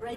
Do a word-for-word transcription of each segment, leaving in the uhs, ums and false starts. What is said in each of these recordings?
The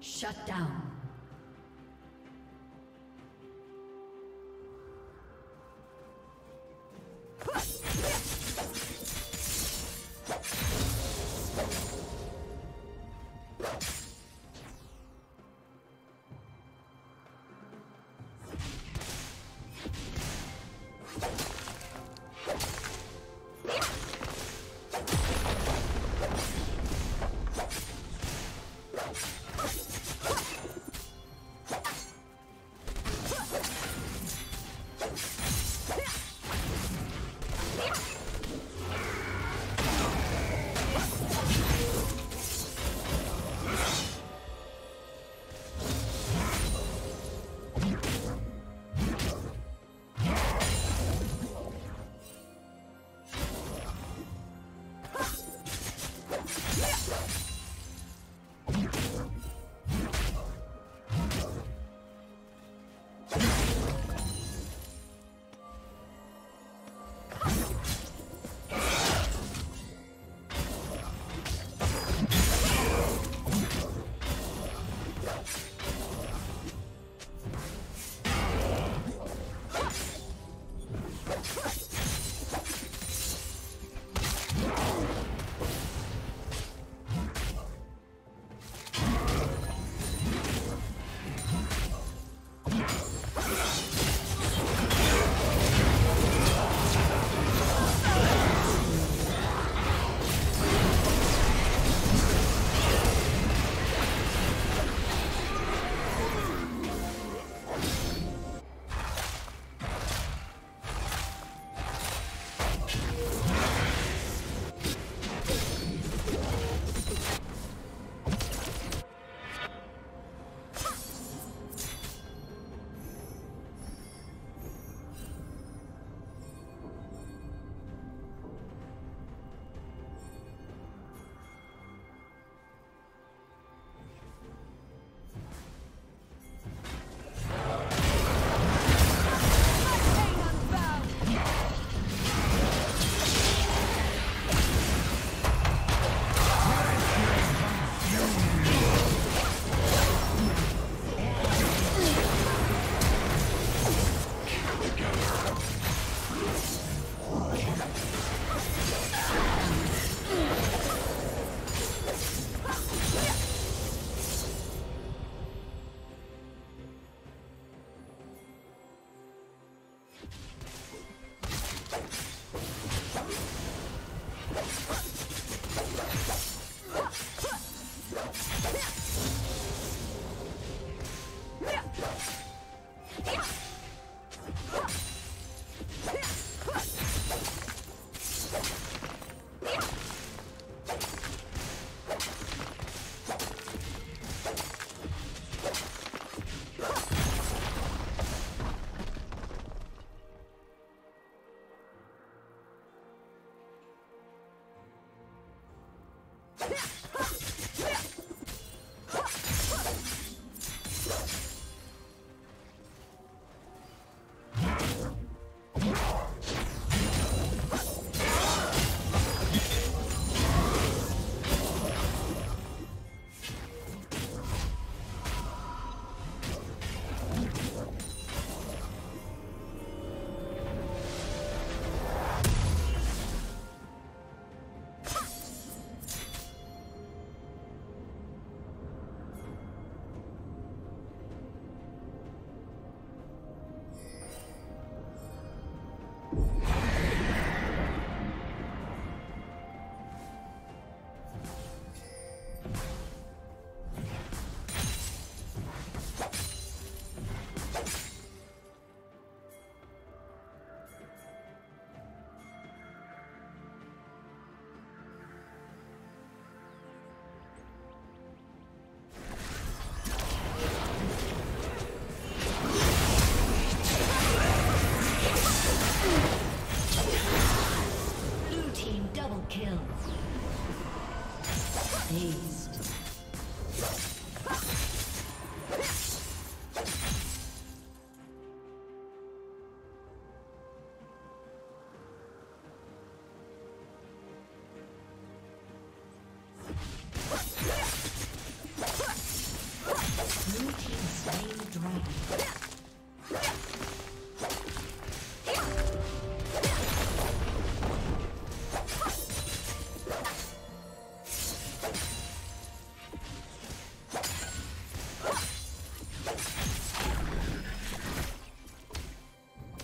Shut down.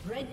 Red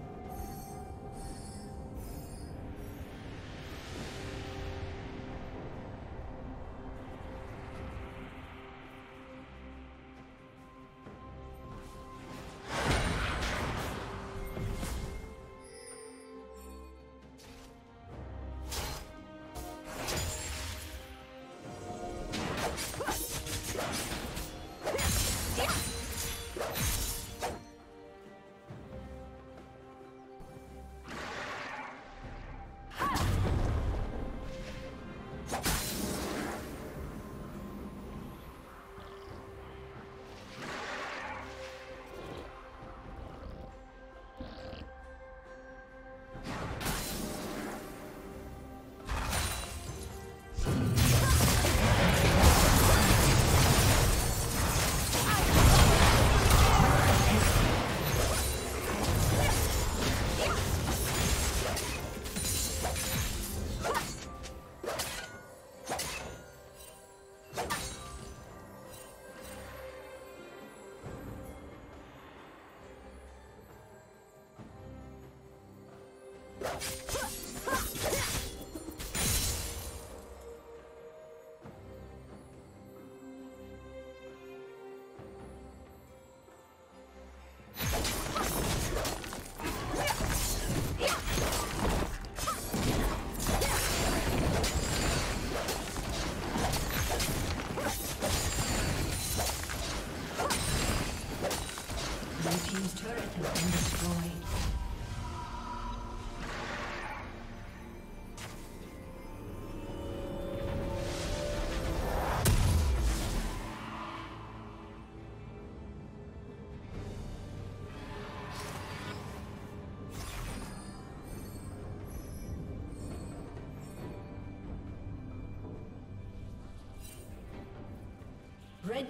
Red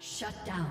Shut down.